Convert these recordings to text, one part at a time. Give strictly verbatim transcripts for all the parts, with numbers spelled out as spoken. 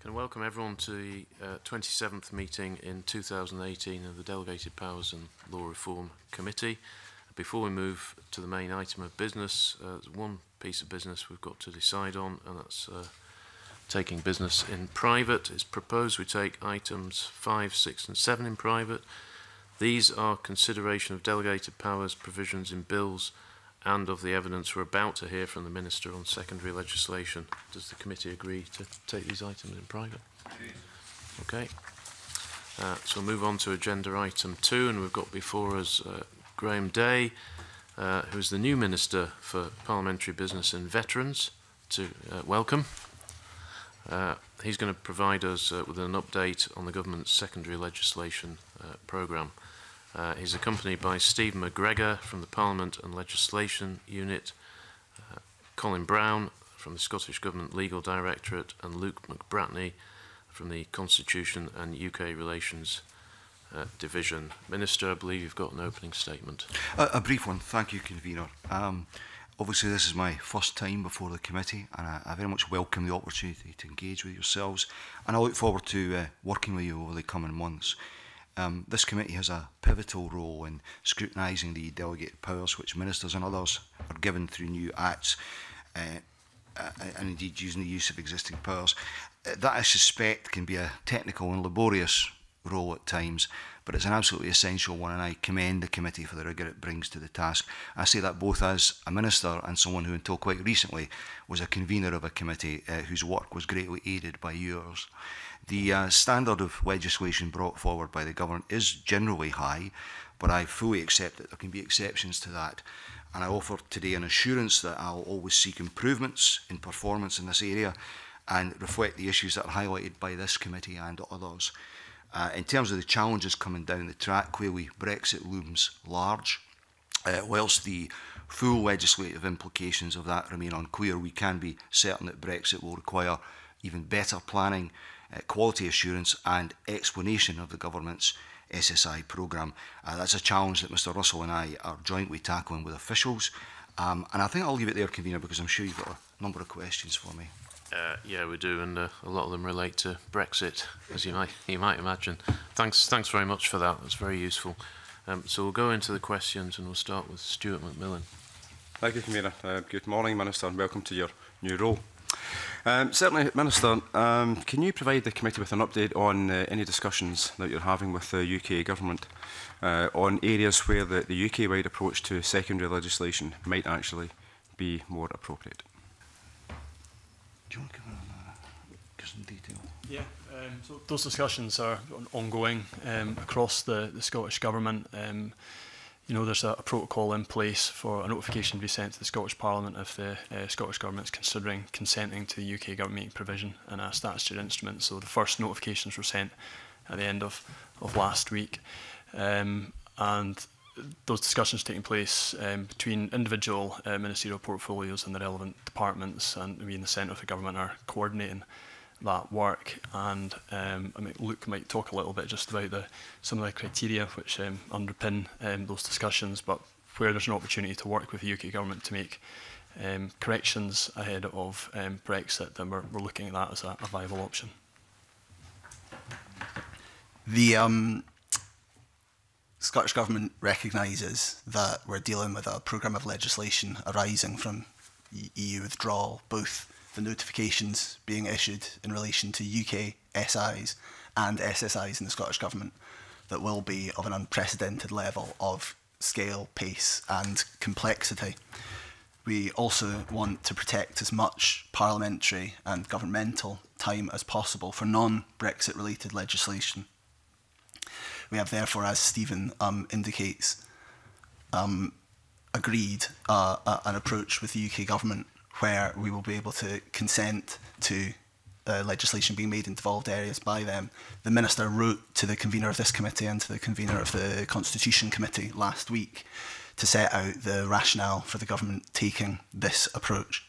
Can welcome everyone to the uh, twenty-seventh meeting in two thousand eighteen of the Delegated Powers and Law Reform Committee. Before we move to the main item of business, uh, there's one piece of business we've got to decide on, and that's uh, taking business in private. It's proposed we take items five, six and seven in private. These are consideration of delegated powers, provisions in bills and of the evidence we're about to hear from the Minister on secondary legislation. Does the committee agree to take these items in private? Okay. Uh, so we'll move on to agenda item two, and we've got before us uh, Graeme Day, uh, who is the new Minister for Parliamentary Business and Veterans, to uh, welcome. Uh, he's going to provide us uh, with an update on the government's secondary legislation uh, programme. Uh, he's accompanied by Steve McGregor from the Parliament and Legislation Unit, uh, Colin Brown from the Scottish Government Legal Directorate, and Luke McBratney from the Constitution and U K Relations uh, Division. Minister, I believe you've got an opening statement. Uh, a brief one. Thank you, Convener. Um, obviously, this is my first time before the committee, and I, I very much welcome the opportunity to engage with yourselves, and I look forward to uh, working with you over the coming months. Um, this committee has a pivotal role in scrutinising the delegated powers which ministers and others are given through new acts uh, uh, and indeed using the use of existing powers. Uh, that, I suspect, can be a technical and laborious role at times, but it's an absolutely essential one, and I commend the committee for the rigour it brings to the task. I say that both as a minister and someone who until quite recently was a convener of a committee uh, whose work was greatly aided by yours. The uh, standard of legislation brought forward by the government is generally high, but I fully accept that there can be exceptions to that, and I offer today an assurance that I'll always seek improvements in performance in this area and reflect the issues that are highlighted by this committee and others. Uh, in terms of the challenges coming down the track, clearly Brexit looms large. Uh, whilst the full legislative implications of that remain unclear, we can be certain that Brexit will require even better planning, Uh, quality assurance and explanation of the government's S S I programme. Uh, that's a challenge that Mr Russell and I are jointly tackling with officials. Um, and I think I'll leave it there, Convener, because I'm sure you've got a number of questions for me. Uh, yeah, we do, and uh, a lot of them relate to Brexit, as you might, you might imagine. Thanks, thanks very much for that. That's very useful. Um, so we'll go into the questions, and we'll start with Stuart McMillan. Thank you, Convener. Uh, good morning, Minister, and welcome to your new role. Um, certainly, Minister, um, can you provide the committee with an update on uh, any discussions that you're having with the U K Government uh, on areas where the, the U K-wide approach to secondary legislation might actually be more appropriate? Do you want to give, uh, give some detail? Yeah, um, so those discussions are ongoing um, across the, the Scottish Government. Um, You know, there's a, a protocol in place for a notification to be sent to the Scottish Parliament if the uh, Scottish Government is considering consenting to the U K government making provision in a statutory instrument. So the first notifications were sent at the end of, of last week. Um, and those discussions taking place um, between individual uh, ministerial portfolios and the relevant departments, and we in the centre of the government are coordinating that work. And um, I mean, Luke might talk a little bit just about the, some of the criteria which um, underpin um, those discussions, but where there's an opportunity to work with the U K government to make um, corrections ahead of um, Brexit, then we're, we're looking at that as a, a viable option. The um, Scottish Government recognises that we're dealing with a programme of legislation arising from E U withdrawal, both the notifications being issued in relation to U K S Is and S S Is in the Scottish Government that will be of an unprecedented level of scale, pace and complexity. We also want to protect as much parliamentary and governmental time as possible for non-Brexit related legislation. We have therefore, as Stephen um, indicates, um, agreed uh, a, an approach with the U K Government where we will be able to consent to uh, legislation being made in devolved areas by them. The Minister wrote to the convener of this committee and to the convener of the Constitution Committee last week to set out the rationale for the government taking this approach.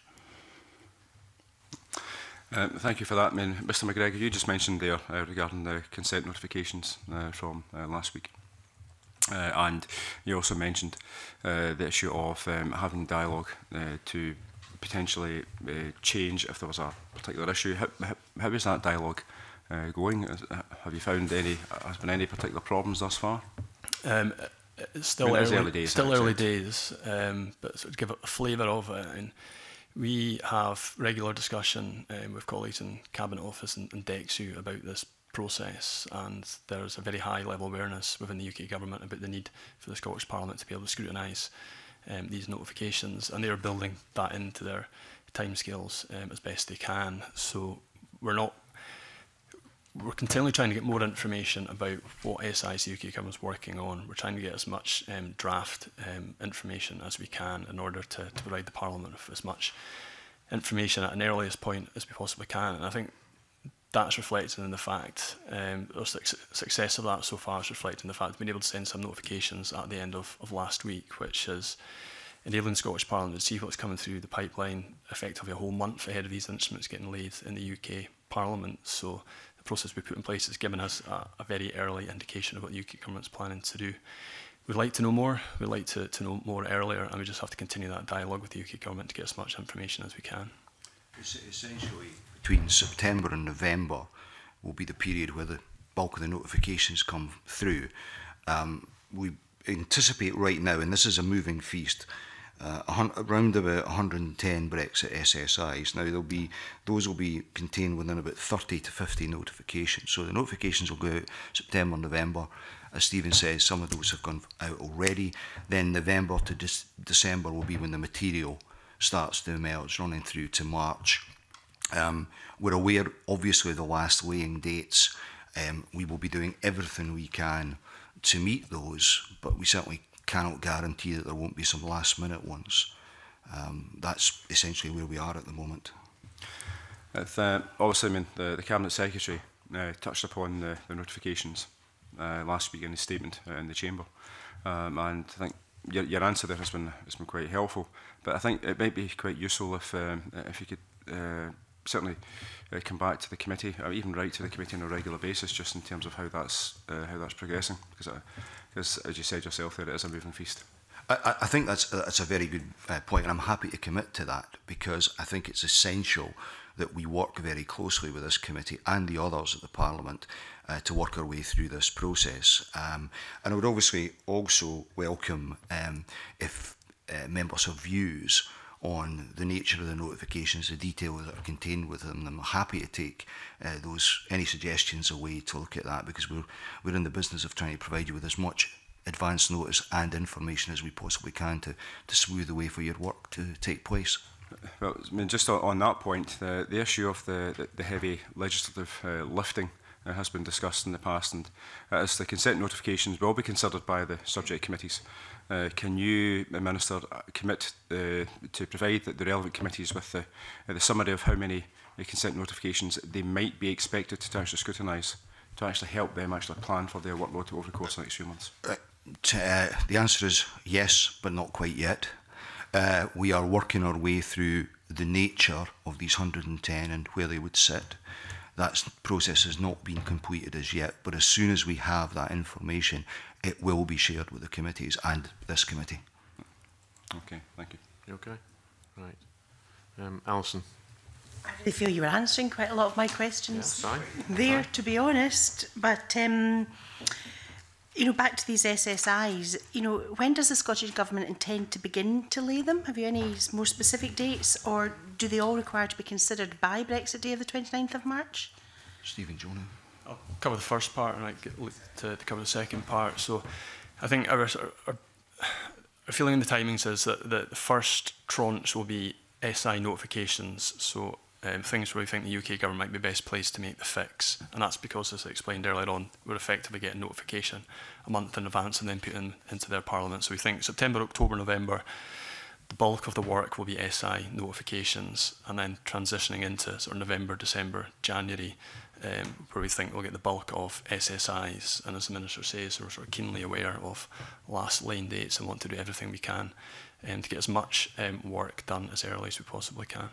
Uh, thank you for that. I mean, Mr McGregor, you just mentioned there uh, regarding the consent notifications uh, from uh, last week. Uh, and you also mentioned uh, the issue of um, having dialogue uh, to potentially uh, change if there was a particular issue. How, how, how is that dialogue uh, going? Is, have you found any? Has been any particular problems thus far? Um, it's still I mean, early, early days. Still early days, um, but sort of give a flavour of it. And we have regular discussion um, with colleagues in Cabinet Office and, and DEXU about this process, and there's a very high level awareness within the U K government about the need for the Scottish Parliament to be able to scrutinise um, these notifications, and they're building that into their timescales um, as best they can. So we're not we're continually trying to get more information about what S S Is the U K government's working on. We're trying to get as much um, draft um, information as we can in order to, to provide the Parliament with as much information at an earliest point as we possibly can, and I think that's reflected in the fact, um, the success of that so far is reflected in the fact we've been able to send some notifications at the end of, of last week, which is enabling Scottish Parliament to see what's coming through the pipeline effectively a whole month ahead of these instruments getting laid in the U K Parliament. So the process we put in place has given us a, a very early indication of what the U K government's planning to do. We'd like to know more, we'd like to, to know more earlier, and we just have to continue that dialogue with the U K government to get as much information as we can. It's essentially, between September and November will be the period where the bulk of the notifications come through. Um, we anticipate right now, and this is a moving feast, uh, around about one hundred and ten Brexit S S Is. Now, there'll be, those will be contained within about thirty to fifty notifications. So the notifications will go out September, November. As Stephen says, some of those have gone out already. Then November to De December will be when the material starts to emerge, running through to March. Um, we're aware, obviously, of the last weighing dates. Um, we will be doing everything we can to meet those, but we certainly cannot guarantee that there won't be some last-minute ones. Um, that's essentially where we are at the moment. Uh, obviously, I mean, the, the Cabinet Secretary uh, touched upon the, the notifications uh, last week in his statement uh, in the Chamber, um, and I think your, your answer there has been, has been quite helpful. But I think it might be quite useful if, um, if you could... Uh, certainly uh, come back to the committee, or even write to the committee on a regular basis, just in terms of how that's uh, how that's progressing, because uh, because as you said yourself there, it is a moving feast. I, I think that's, that's a very good uh, point, and I'm happy to commit to that, because I think it's essential that we work very closely with this committee and the others at the Parliament uh, to work our way through this process. Um, and I would obviously also welcome um, if uh, members have views on the nature of the notifications, the details that are contained within them. I'm happy to take uh, those any suggestions away to look at that, because we're we're in the business of trying to provide you with as much advance notice and information as we possibly can to to smooth the way for your work to take place. Well, I mean, just on that point, the the issue of the the, the heavy legislative uh, lifting Uh, has been discussed in the past, and uh, as the consent notifications will be considered by the subject committees, uh, can you, Minister, commit uh, to provide the, the relevant committees with the, uh, the summary of how many uh, consent notifications they might be expected to actually scrutinise, to actually help them actually plan for their workload over the course of the next few months? Uh, uh, the answer is yes, but not quite yet. Uh, we are working our way through the nature of these one hundred and ten and where they would sit. That process has not been completed as yet, but as soon as we have that information, it will be shared with the committees and this committee. Okay, thank you. You okay? Right. Um, Alison. I really feel you were answering quite a lot of my questions yeah, there, to be honest. But, um, you know, back to these S S Is, you know, when does the Scottish Government intend to begin to lay them? Have you any more specific dates, or do they all require to be considered by Brexit Day of the twenty-ninth of March? Stephen, do you want to? I'll cover the first part and I get to, to cover the second part. So I think our, our, our feeling in the timings is that the, the first tranche will be S I notifications, so um, things where we think the U K government might be best placed to make the fix. And that's because, as I explained earlier on, we're effectively getting notification a month in advance and then put in, into their Parliament. So we think September, October, November, the bulk of the work will be S I notifications, and then transitioning into sort of November, December, January, um, where we think we'll get the bulk of S S Is. And as the Minister says, we're sort of keenly aware of last lane dates and want to do everything we can um, to get as much um, work done as early as we possibly can.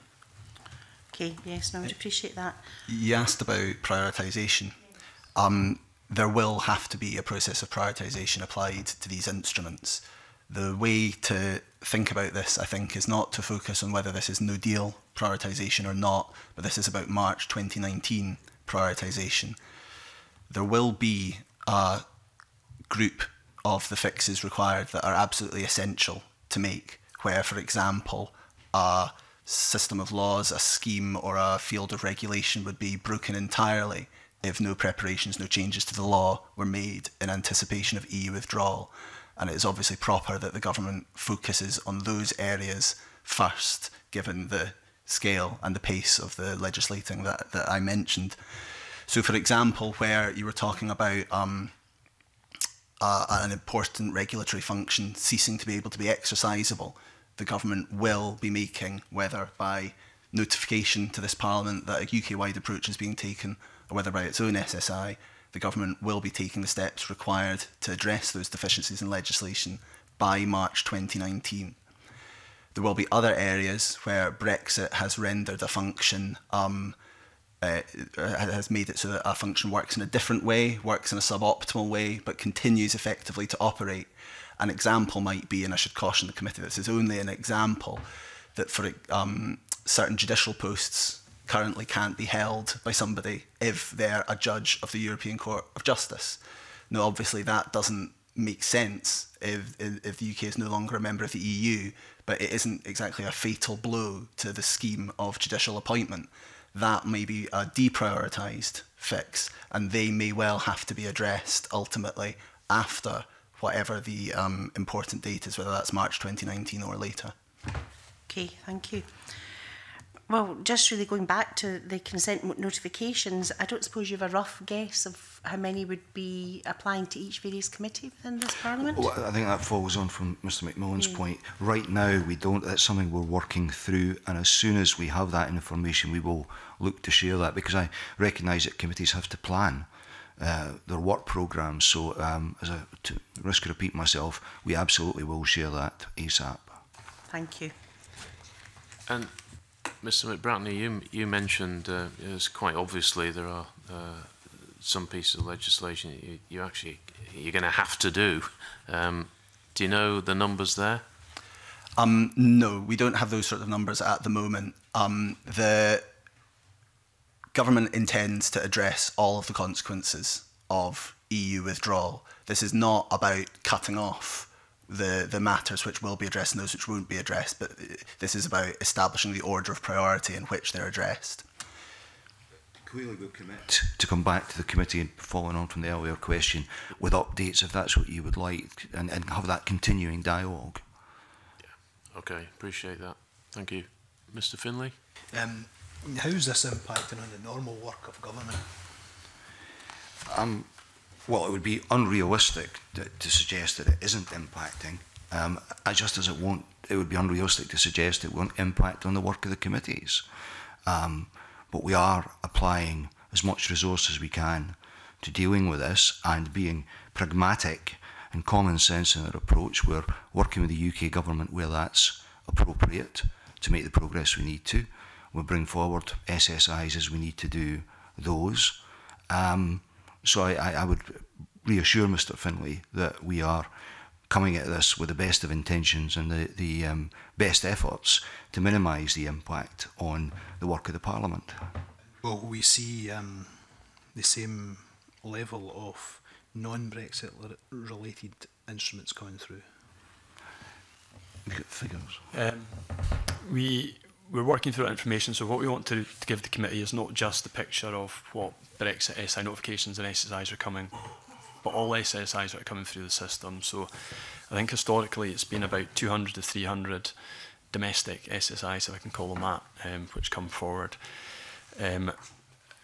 Okay, yes, no, I would appreciate that. You asked about prioritisation. Um, there will have to be a process of prioritisation applied to these instruments. The way to think about this, I think, is not to focus on whether this is no deal prioritisation or not, but this is about March twenty nineteen prioritisation. There will be a group of the fixes required that are absolutely essential to make, where, for example, a system of laws, a scheme or a field of regulation would be broken entirely if no preparations, no changes to the law were made in anticipation of E U withdrawal. And it is obviously proper that the government focuses on those areas first, given the scale and the pace of the legislating that, that I mentioned. So, for example, where you were talking about um, uh, an important regulatory function ceasing to be able to be exercisable, the government will be making, whether by notification to this Parliament that a U K-wide approach is being taken, or whether by its own S S I, the government will be taking the steps required to address those deficiencies in legislation by March twenty nineteen. There will be other areas where Brexit has rendered a function, um, uh, has made it so that a function works in a different way, works in a suboptimal way, but continues effectively to operate. An example might be, and I should caution the committee, this is only an example, that for um, certain judicial posts currently can't be held by somebody if they're a judge of the European Court of Justice. Now, obviously, that doesn't make sense if, if the U K is no longer a member of the E U, but it isn't exactly a fatal blow to the scheme of judicial appointment. That may be a deprioritised fix, and they may well have to be addressed ultimately after whatever the um, important date is, whether that's March twenty nineteen or later. Okay, thank you. Well, just really going back to the consent notifications, I don't suppose you have a rough guess of how many would be applying to each various committee within this Parliament? Well, I think that follows on from Mr McMillan's yeah. point. Right now, we don't. That's something we're working through, and as soon as we have that information, we will look to share that, because I recognise that committees have to plan uh, their work programmes. So, um, as a to risk of repeating myself, we absolutely will share that ASAP. Thank you. And Mister McBratney, you, you mentioned uh, it's quite obviously there are uh, some pieces of legislation you, you actually you're going to have to do. Um, do you know the numbers there? Um, no, we don't have those sort of numbers at the moment. Um, the government intends to address all of the consequences of E U withdrawal. This is not about cutting off The, the matters which will be addressed and those which won't be addressed, but this is about establishing the order of priority in which they're addressed. Clearly we'll commit to come back to the committee, and following on from the earlier question, with updates if that's what you would like, and, and have that continuing dialogue. Yeah. Okay, appreciate that. Thank you. Mister Finlay? Um, how is this impacting on the normal work of government? Um, Well, it would be unrealistic to, to suggest that it isn't impacting, um, just as it won't, it would be unrealistic to suggest it won't impact on the work of the committees. Um, but we are applying as much resource as we can to dealing with this, and being pragmatic and common sense in our approach. We're working with the U K government where that's appropriate to make the progress we need to. We'll bring forward S S Is as we need to do those. Um, So I, I would reassure Mister Finlay that we are coming at this with the best of intentions and the, the um, best efforts to minimise the impact on the work of the Parliament. Well, we see um, the same level of non-Brexit related instruments coming through. Figures. Um, we we're working through that information, so what we want to, to give the committee is not just the picture of what Brexit S I notifications and S S Is are coming, but all S S Is that are coming through the system. So I think historically it's been about two hundred to three hundred domestic S S Is, if I can call them that, um, which come forward. Um,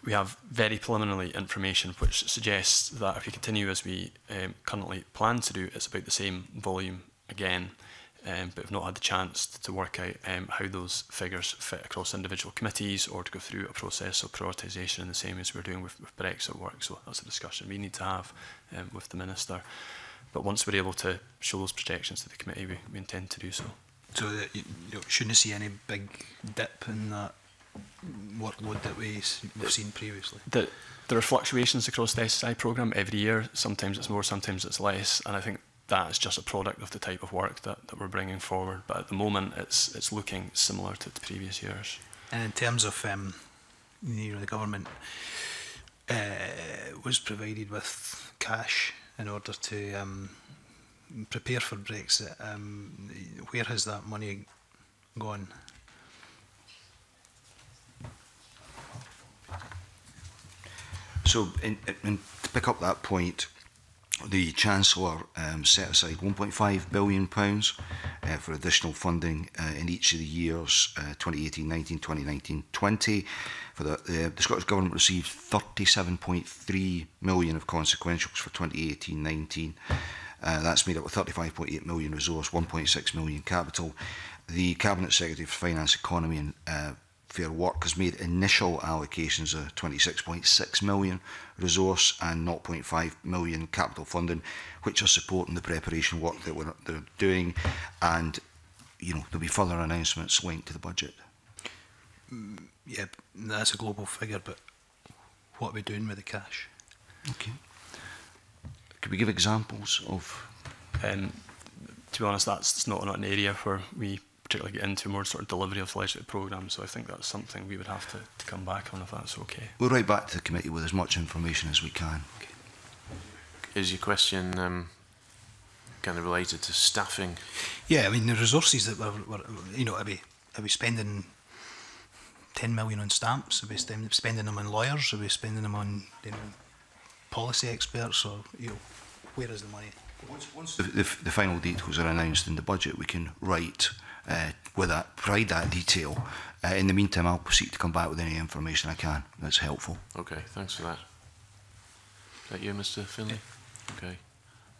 we have very preliminary information which suggests that if we continue as we um, currently plan to do, it's about the same volume again. Um, but we've not had the chance to work out um, how those figures fit across individual committees, or to go through a process of prioritisation in the same as we're doing with, with Brexit work. So that's a discussion we need to have um, with the Minister. But once we're able to show those projections to the committee, we, we intend to do so. So that you, you shouldn't see any big dip in that workload that we've seen previously? The, there are fluctuations across the S S I programme every year. Sometimes it's more, sometimes it's less. And I think that is just a product of the type of work that, that we're bringing forward. But at the moment, it's it's looking similar to the previous years. And in terms of, um, you know, the government uh, was provided with cash in order to um, prepare for Brexit. Um, where has that money gone? So, in, in, to pick up that point, the Chancellor um, set aside one point five billion pounds uh, for additional funding uh, in each of the years uh, twenty eighteen nineteen, twenty nineteen twenty. For the, uh, the Scottish Government received thirty-seven point three million pounds of consequentials for twenty eighteen nineteen. Uh, that's made up of thirty-five point eight million pounds resource, one point six million pounds capital. The Cabinet Secretary for Finance, Economy and uh, Fair Work has made initial allocations of twenty-six point six million pounds resource and zero point five million pounds capital funding, which are supporting the preparation work that we're, they're doing, and you know there'll be further announcements linked to the budget. Mm, yeah, that's a global figure, but what are we doing with the cash? Okay. Could we give examples of? Um, to be honest, that's not, not an area where we particularly get into more sort of delivery of the legislative programme, so I think that's something we would have to, to come back on if that's okay. We'll write back to the committee with as much information as we can. Okay. Is your question um, kind of related to staffing? Yeah, I mean the resources that we're, we're you know, are we, are we spending ten million on stamps? Are we spending them on lawyers? Are we spending them on you know, policy experts? Or you know, where is the money? Once, once the, the, the final details are announced in the budget, we can write. Uh, with that, provide that detail. Uh, in the meantime, I'll proceed to come back with any information I can that's helpful. Okay, thanks for that. Is that you, Mister Finlay? Okay.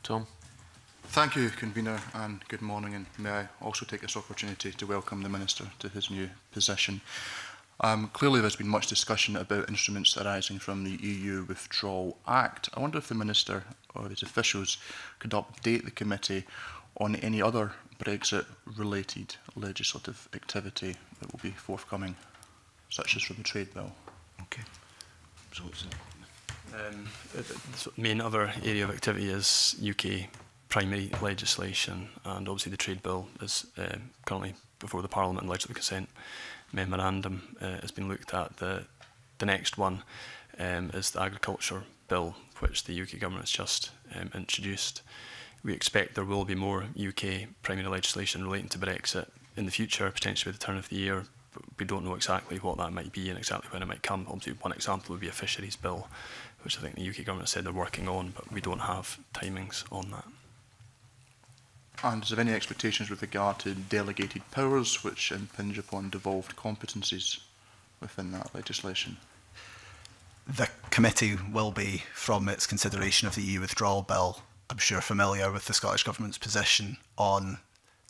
Tom? Thank you, Convener, and good morning. And may I also take this opportunity to welcome the Minister to his new position. Um, clearly, there's been much discussion about instruments arising from the E U Withdrawal Act. I wonder if the Minister or his officials could update the committee on any other Brexit-related legislative activity that will be forthcoming, such as from the Trade Bill. Okay. So what's it? Um, the main other area of activity is U K primary legislation, and obviously the Trade Bill is uh, currently before the Parliament, and legislative consent memorandum uh, has been looked at. The, the next one um, is the Agriculture Bill, which the U K government has just um, introduced. We expect there will be more U K primary legislation relating to Brexit in the future, potentially at the turn of the year, but we don't know exactly what that might be and exactly when it might come. Obviously, one example would be a fisheries bill, which I think the U K government said they're working on, but we don't have timings on that. And is there any expectations with regard to delegated powers which impinge upon devolved competencies within that legislation? The committee will be, from its consideration of the E U withdrawal bill, I'm sure familiar with the Scottish Government's position on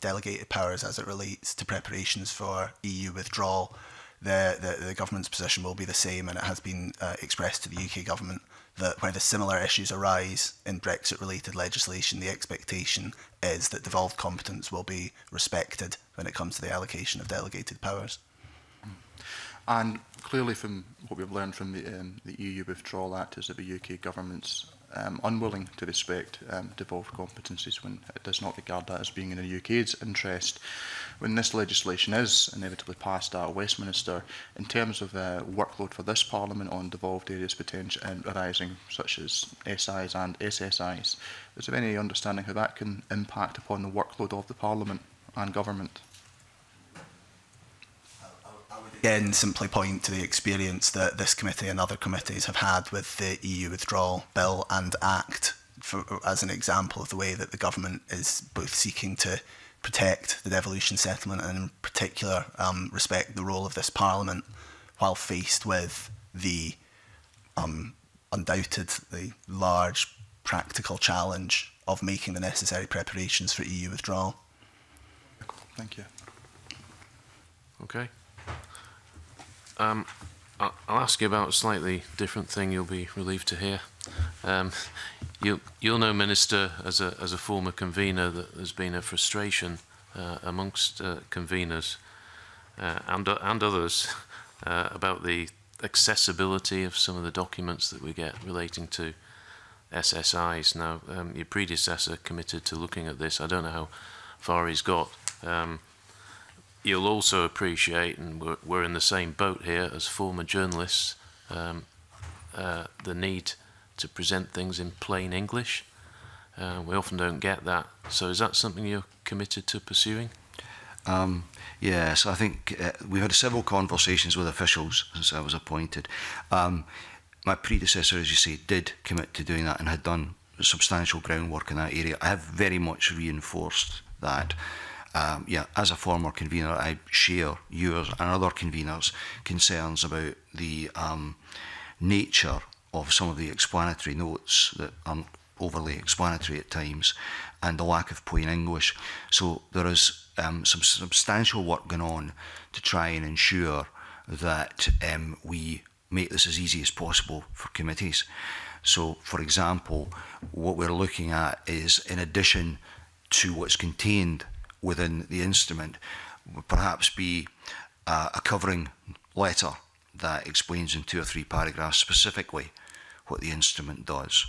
delegated powers as it relates to preparations for E U withdrawal. The, the, the Government's position will be the same, and it has been uh, expressed to the U K Government that where the similar issues arise in Brexit-related legislation, the expectation is that devolved competence will be respected when it comes to the allocation of delegated powers. And clearly from what we've learned from the, um, the E U Withdrawal Act is that the U K Government's Um, unwilling to respect um, devolved competencies when it does not regard that as being in the U K's interest. When this legislation is inevitably passed at Westminster, in terms of uh, workload for this Parliament on devolved areas potential um, arising, such as S Is and S S Is, is there any understanding how that can impact upon the workload of the Parliament and government? Again, simply point to the experience that this committee and other committees have had with the E U Withdrawal Bill and Act for, as an example of the way that the government is both seeking to protect the devolution settlement and in particular um, respect the role of this Parliament while faced with the um, undoubtedly large practical challenge of making the necessary preparations for E U withdrawal. Thank you. Okay. Um, I'll ask you about a slightly different thing. You'll be relieved to hear. Um, you'll, you'll know, Minister, as a, as a former convener, that there's been a frustration uh, amongst uh, conveners uh, and, uh, and others uh, about the accessibility of some of the documents that we get relating to S S Is. Now, um, your predecessor committed to looking at this. I don't know how far he's got. Um, you'll also appreciate, and we're, we're in the same boat here as former journalists, um, uh, the need to present things in plain English. Uh, we often don't get that. So is that something you're committed to pursuing? Um, yes, I think uh, we've had several conversations with officials since I was appointed. Um, my predecessor, as you say, did commit to doing that and had done substantial groundwork in that area. I have very much reinforced that. Um, yeah, as a former convener, I share yours and other conveners' concerns about the um, nature of some of the explanatory notes that aren't overly explanatory at times, and the lack of plain English. So there is um, some substantial work going on to try and ensure that um, we make this as easy as possible for committees. So, for example, what we're looking at is, in addition to what's contained within the instrument, would perhaps be uh, a covering letter that explains in two or three paragraphs specifically what the instrument does.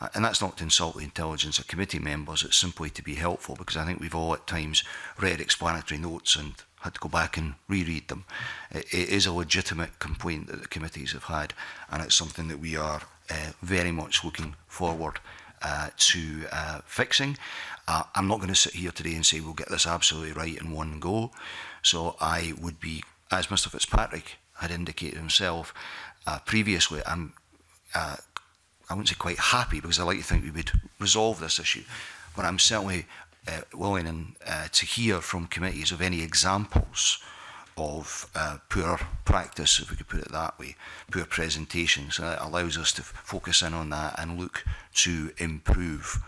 Uh, and that's not to insult the intelligence of committee members, it's simply to be helpful, because I think we've all at times read explanatory notes and had to go back and reread them. It, it is a legitimate complaint that the committees have had, and it's something that we are uh, very much looking forward uh, to uh, fixing. Uh, I'm not going to sit here today and say we'll get this absolutely right in one go, so I would be, as Mister Fitzpatrick had indicated himself uh, previously, I'm uh, I wouldn't say quite happy, because I like to think we would resolve this issue, but I'm certainly uh, willing and, uh, to hear from committees of any examples of uh, poor practice, if we could put it that way, poor presentations. And it allows us to focus in on that and look to improve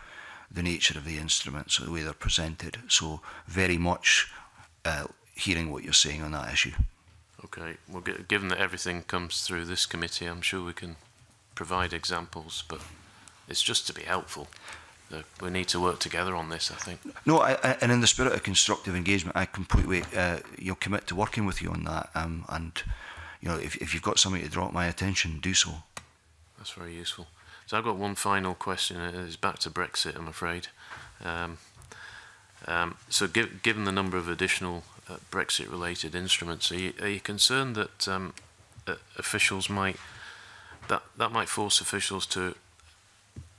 the nature of the instruments, the way they're presented. So very much uh, hearing what you're saying on that issue. Okay. Well, given that everything comes through this committee, I'm sure we can provide examples, but it's just to be helpful. We need to work together on this, I think. No, I, I, and in the spirit of constructive engagement, I completely uh, you'll commit to working with you on that. Um, and you know, if, if you've got something to draw my attention, do so. That's very useful. So I've got one final question. It's back to Brexit, I'm afraid. Um, um, so, give, given the number of additional uh, Brexit-related instruments, are you, are you concerned that, um, that officials might That, that might force officials to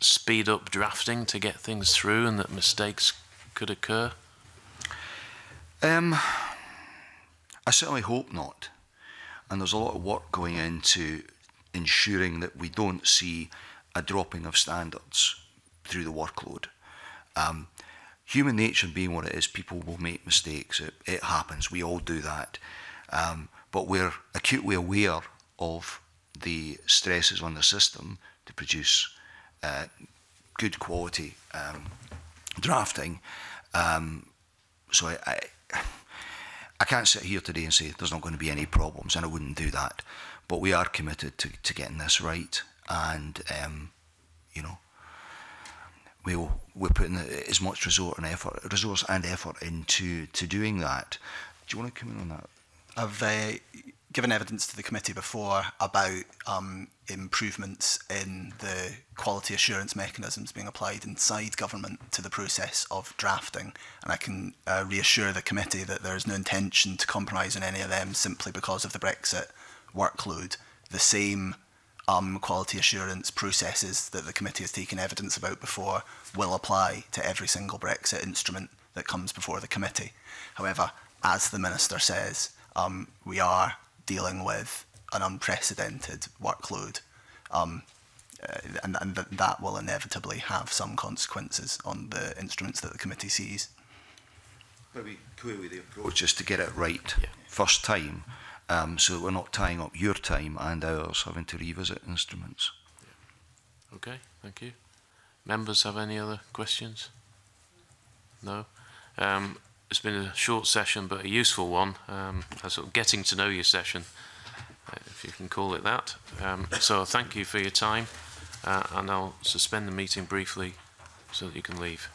speed up drafting to get things through, and that mistakes could occur? Um, I certainly hope not. And there's a lot of work going into ensuring that we don't see a dropping of standards through the workload. Um, human nature being what it is, people will make mistakes. It, it happens. We all do that. Um, but we're acutely aware of the stresses on the system to produce uh, good quality um, drafting. Um, so I, I, I can't sit here today and say there's not going to be any problems, and I wouldn't do that. But we are committed to, to getting this right, and um, you know, we'll, we're putting as much resource and effort, resource and effort into to doing that. Do you want to come in on that? I've uh, given evidence to the committee before about um, improvements in the quality assurance mechanisms being applied inside government to the process of drafting. And I can uh, reassure the committee that there is no intention to compromise on any of them simply because of the Brexit workload. The same um, quality assurance processes that the committee has taken evidence about before will apply to every single Brexit instrument that comes before the committee. However, as the Minister says, um, we are dealing with an unprecedented workload, um, uh, and, and th that will inevitably have some consequences on the instruments that the committee sees. Maybe clearly the approach is to get it right yeah. first time, um, so that we're not tying up your time and ours having to revisit instruments. Yeah. Okay, thank you. Members have any other questions? No? Um, It's been a short session, but a useful one, um, a sort of getting to know you session, if you can call it that. Um, so thank you for your time, uh, and I'll suspend the meeting briefly so that you can leave.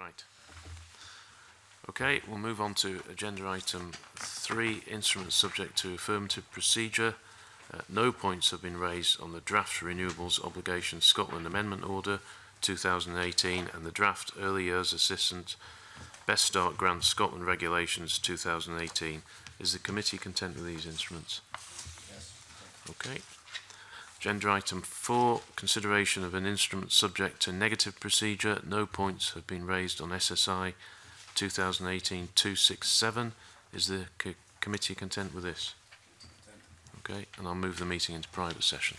Right. Okay, we'll move on to agenda item three, instruments subject to affirmative procedure. Uh, no points have been raised on the draft Renewables Obligation Scotland Amendment Order twenty eighteen and the draft Early Years Assistant Best Start Grant Scotland Regulations twenty eighteen. Is the committee content with these instruments? Yes. Okay. Agenda item four, consideration of an instrument subject to negative procedure. No points have been raised on S S I twenty eighteen two sixty-seven. Is the committee content with this? Okay, and I'll move the meeting into private session.